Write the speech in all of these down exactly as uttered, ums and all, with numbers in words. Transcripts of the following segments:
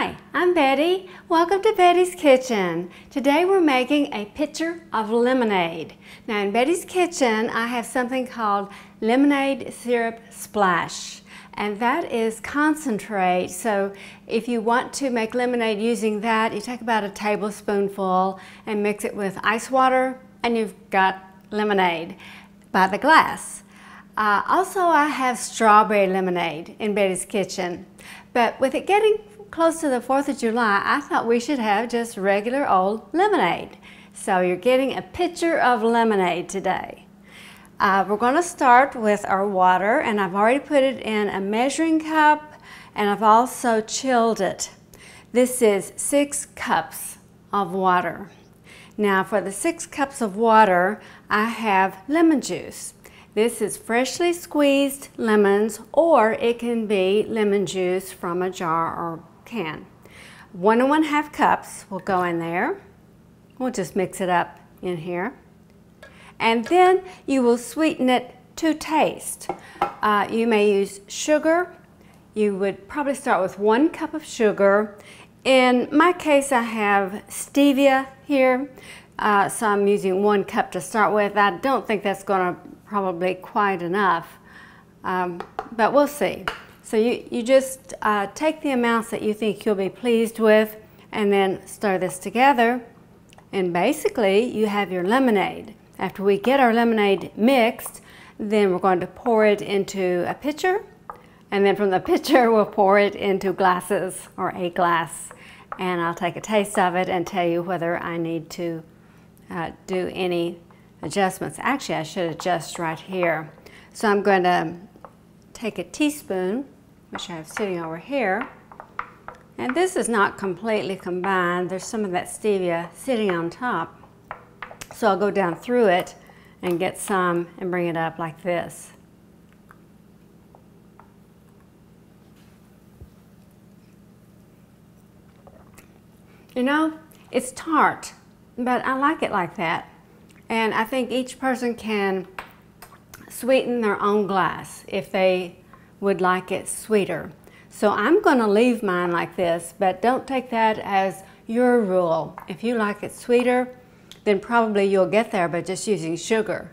Hi, I'm Betty. Welcome to Betty's Kitchen. Today we're making a pitcher of lemonade. Now in Betty's Kitchen I have something called lemonade syrup splash, and that is concentrate. So if you want to make lemonade using that, you take about a tablespoonful and mix it with ice water and you've got lemonade by the glass. Uh, also I have strawberry lemonade in Betty's Kitchen, but with it getting close to the fourth of July, I thought we should have just regular old lemonade. So you're getting a pitcher of lemonade today. Uh, we're going to start with our water, and I've already put it in a measuring cup and I've also chilled it. This is six cups of water. Now for the six cups of water, I have lemon juice. This is freshly squeezed lemons, or it can be lemon juice from a jar or can. One and one half cups will go in there. We'll just mix it up in here. And then you will sweeten it to taste. Uh, you may use sugar. You would probably start with one cup of sugar. In my case, I have stevia here. Uh, so I'm using one cup to start with. I don't think that's going to probably quite enough, um, but we'll see. So you, you just uh, take the amounts that you think you'll be pleased with and then stir this together, and basically you have your lemonade. After we get our lemonade mixed, then we're going to pour it into a pitcher, and then from the pitcher we'll pour it into glasses or a glass, and I'll take a taste of it and tell you whether I need to uh, do any adjustments. Actually, I should adjust right here. So I'm going to take a teaspoon, which I have sitting over here, and this is not completely combined. There's some of that stevia sitting on top. So I'll go down through it and get some and bring it up like this. You know, it's tart, but I like it like that. And I think each person can sweeten their own glass if they would like it sweeter. So I'm going to leave mine like this, but don't take that as your rule. If you like it sweeter, then probably you'll get there by just using sugar.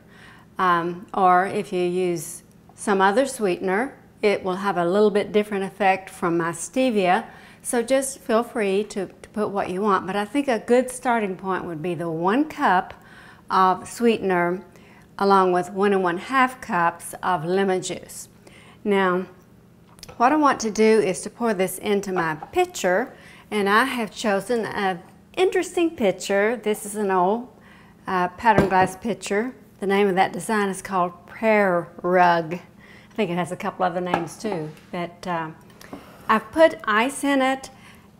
Um, or if you use some other sweetener, it will have a little bit different effect from my stevia. So just feel free to, to put what you want. But I think a good starting point would be the one cup of sweetener along with one and one half cups of lemon juice. Now what I want to do is to pour this into my pitcher, and I have chosen an interesting pitcher. This is an old uh, pattern glass pitcher. The name of that design is called Prayer Rug. I think it has a couple other names too, but uh, I've put ice in it,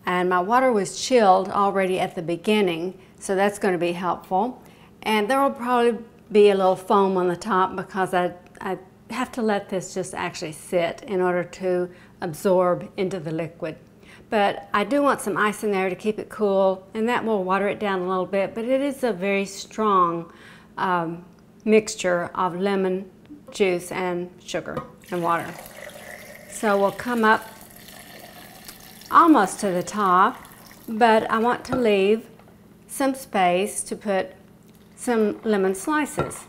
and my water was chilled already at the beginning, so that's going to be helpful. And there will probably be a little foam on the top because I, I have to let this just actually sit in order to absorb into the liquid. But I do want some ice in there to keep it cool, and that will water it down a little bit. But it is a very strong um, mixture of lemon juice and sugar and water. So we'll come up almost to the top, but I want to leave some space to put some lemon slices.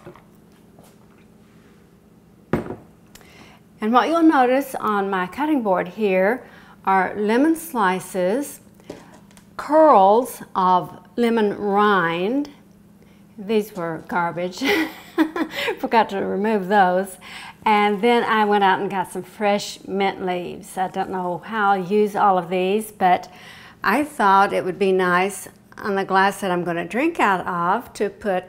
And what you'll notice on my cutting board here are lemon slices, curls of lemon rind. These were garbage. Forgot to remove those. And then I went out and got some fresh mint leaves. I don't know how I'll use all of these, but I thought it would be nice on the glass that I'm going to drink out of to put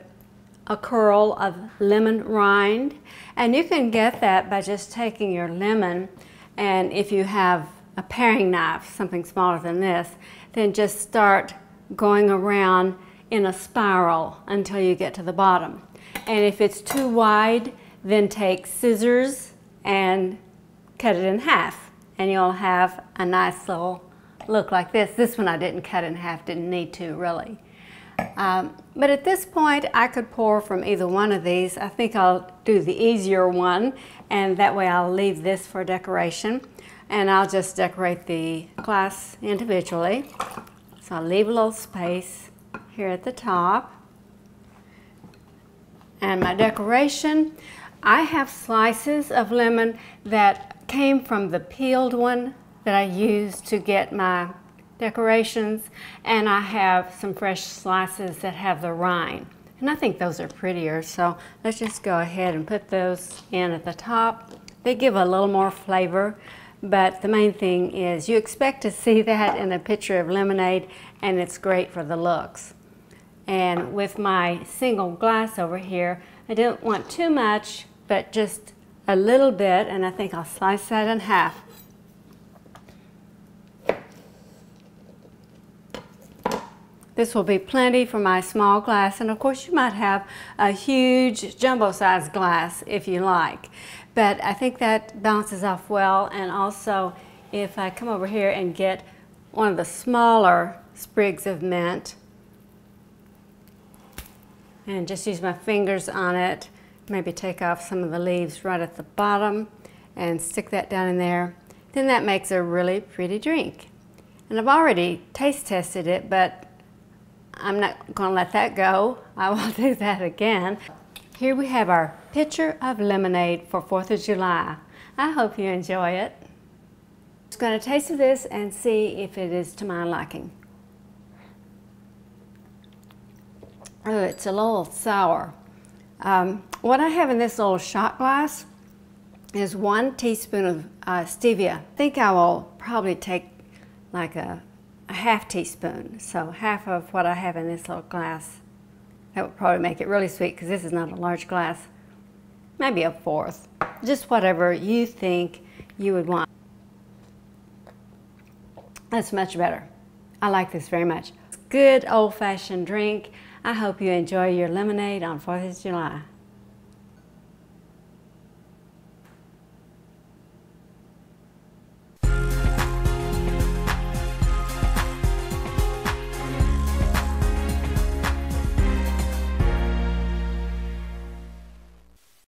a curl of lemon rind. And you can get that by just taking your lemon, and if you have a paring knife, something smaller than this, then just start going around in a spiral until you get to the bottom. And if it's too wide, then take scissors and cut it in half, and you'll have a nice little look like this. This one I didn't cut in half, didn't need to really. Um, but at this point, I could pour from either one of these. I think I'll do the easier one, and that way I'll leave this for decoration. And I'll just decorate the glass individually. So I'll leave a little space here at the top. And my decoration, I have slices of lemon that came from the peeled one that I used to get my decorations, and I have some fresh slices that have the rind, and I think those are prettier, so let's just go ahead and put those in at the top. They give a little more flavor, but the main thing is you expect to see that in a picture of lemonade, and it's great for the looks. And with my single glass over here, I didn't want too much, but just a little bit, and I think I'll slice that in half. This will be plenty for my small glass, and of course you might have a huge jumbo-sized glass if you like. But I think that bounces off well, and also if I come over here and get one of the smaller sprigs of mint, and just use my fingers on it, maybe take off some of the leaves right at the bottom and stick that down in there, then that makes a really pretty drink. And I've already taste tested it, but I'm not going to let that go. I will do that again. Here we have our pitcher of lemonade for fourth of July. I hope you enjoy it. I'm just going to taste of this and see if it is to my liking. Oh, it's a little sour. Um, what I have in this little shot glass is one teaspoon of uh, stevia. I think I will probably take like a a half teaspoon, so half of what I have in this little glass. That would probably make it really sweet because this is not a large glass. Maybe a fourth. Just whatever you think you would want. That's much better. I like this very much. It's a good old-fashioned drink. I hope you enjoy your lemonade on fourth of July.